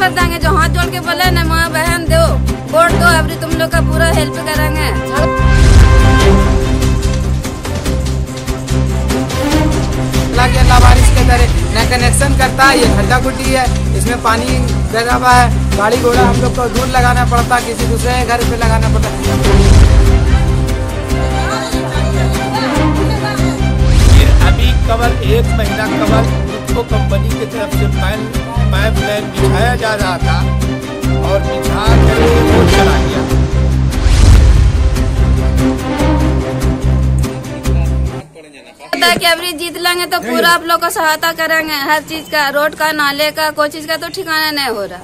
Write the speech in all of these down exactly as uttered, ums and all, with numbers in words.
कर देंगे, जो हाथ जोड़ के बोले ना माँ बहन दो वोट दो, अभी तुम लोग का पूरा हेल्प करेंगे। बारिश के तरह न कनेक्शन करता है, ये खड्डा खुटी है, इसमें पानी गड़ा हुआ है, गाड़ी घोड़ा हम लोग को दूर लगाना पड़ता, किसी दूसरे घर पे लगाना पड़ता। ये अभी कवर एक महीना कवर को कंपनी की तरफ से पाइप पाइप लाइन बिछाया जा रहा था और बिछा करके वो चला गया। अभी जीत लेंगे तो पूरा आप लोग को सहायता करेंगे, हर चीज का, रोड का, नाले का, कोई चीज का तो ठिकाना नहीं हो रहा।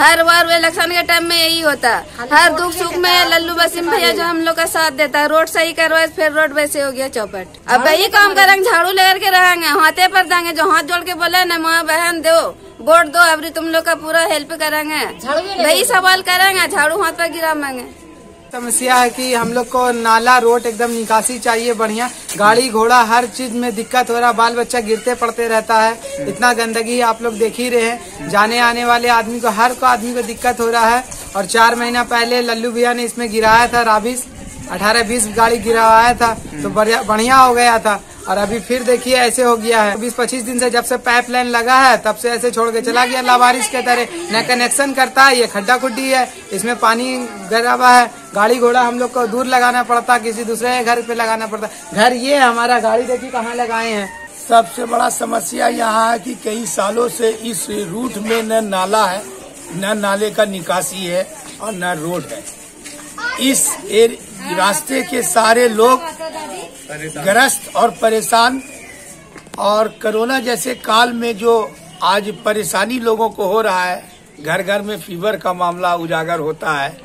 हर बार इलेक्शन के टाइम में यही होता, हर दुख सुख में लल्लू वसीम भैया जो हम लोग का साथ देता है। रोड सही करवाए फिर रोड वैसे हो गया चौपट। अब यही काम करेंगे, झाड़ू लेकर के रहेंगे, हाथे पर देंगे, जो हाथ जोड़ के बोले ना माँ बहन दो वोट दो, अभी तुम लोग का पूरा हेल्प करेंगे। वही सवाल करेंगे, झाड़ू हाथ पर गिरा मांगे। समस्या है कि हम लोग को नाला रोड एकदम निकासी चाहिए बढ़िया, गाड़ी घोड़ा हर चीज में दिक्कत हो रहा, बाल बच्चा गिरते पड़ते रहता है, इतना गंदगी आप लोग देख ही रहे हैं। जाने आने वाले आदमी को, हर को आदमी को दिक्कत हो रहा है। और चार महीना पहले लल्लू भैया ने इसमें गिराया था राबिस, अठारह बीस गाड़ी गिराया था तो बढ़िया हो गया था, और अभी फिर देखिए ऐसे हो गया है। बीस पच्चीस दिन से जब से पाइपलाइन लगा है तब से ऐसे छोड़ के चला गया लावारिस के तरह, न कनेक्शन करता है, ये खड्डा खुड्डी है, इसमें पानी गड़ा हुआ है, गाड़ी घोड़ा हम लोग को दूर लगाना पड़ता, किसी दूसरे घर पे लगाना पड़ता। घर ये हमारा, गाड़ी देखिए कहाँ लगाए हैं। सबसे बड़ा समस्या यहाँ है कि कई सालों से इस रूट में न नाला है, न नाले का निकासी है और न रोड है। इस रास्ते के सारे लोग ग्रस्त और परेशान, और कोरोना जैसे काल में जो आज परेशानी लोगों को हो रहा है, घर घर में फीवर का मामला उजागर होता है।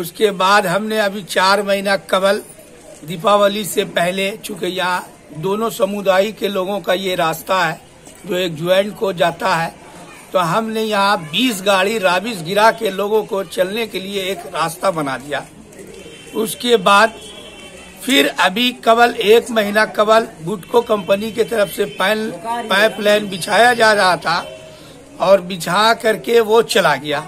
उसके बाद हमने अभी चार महीना कबल दीपावली से पहले, चूंकि यहाँ दोनों समुदाय के लोगों का ये रास्ता है जो एक ज्वाइंट को जाता है, तो हमने यहाँ बीस गाड़ी राबिस गिरा के लोगों को चलने के लिए एक रास्ता बना दिया। उसके बाद फिर अभी कबल एक महीना कबल बुटको कंपनी के तरफ से पाइप लाइन बिछाया जा रहा था और बिछा करके वो चला गया,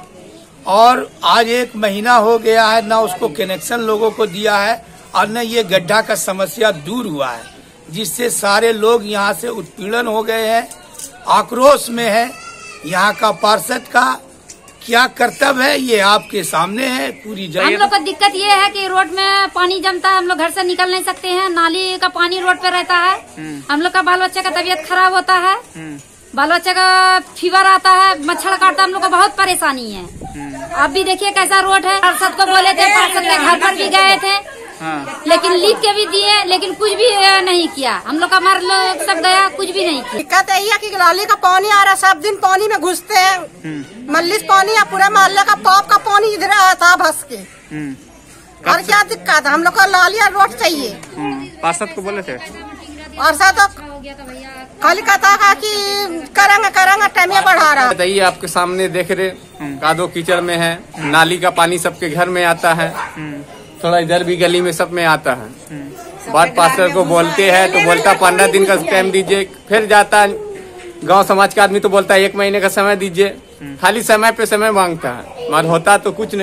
और आज एक महीना हो गया है, ना उसको कनेक्शन लोगों को दिया है और न ये गड्ढा का समस्या दूर हुआ है, जिससे सारे लोग यहाँ से उत्पीड़न हो गए हैं, आक्रोश में है। यहाँ का पार्षद का क्या कर्तव्य है ये आपके सामने है। पूरी जगह हम लोग को दिक्कत ये है कि रोड में पानी जमता है, हम लोग घर से निकल नहीं सकते हैं, नाली का पानी रोड पे रहता है, हम लोग का बाल बच्चे का तबीयत खराब होता है, बाल बच्चे का फीवर आता है, मच्छर काटता है, हम लोग को बहुत परेशानी है। अब भी देखिए कैसा रोड है, पार्षद को बोले थे, पार्षद के घर पर भी गए थे, लेकिन लिख के भी दिए, लेकिन कुछ भी नहीं किया। हम लोग का मार लोग सब गया, कुछ भी नहीं किया। दिक्कत यही है कि नाले का पानी आ रहा है, सब दिन पानी में घुसते हैं, मल्लिस पानी या पूरे मोहल्ले का पाप का पानी इधर आया था भस के। और क्या दिक्कत है, हम लोग को नालिया रोड चाहिए। पार्षद को बोले थे, पार्षद कल कहता था कि करेंगे करेंगे, टाइम बढ़ा रहा है। आपके सामने देख रहे कादो कीचड़ में है, नाली का पानी सबके घर में आता है, थोड़ा इधर भी गली में सब में आता है। बात पास्टर को बोलते हैं तो बोलता पंद्रह दिन का टाइम दीजिए, फिर जाता। गांव समाज का आदमी तो बोलता है एक महीने का समय दीजिए, खाली समय पे समय मांगता है, मगर होता तो कुछ नहीं।